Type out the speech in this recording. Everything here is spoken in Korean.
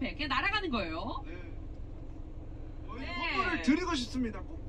앞에 그냥 날아가는 거예요. 네. 선물을 드리고 싶습니다. 꼭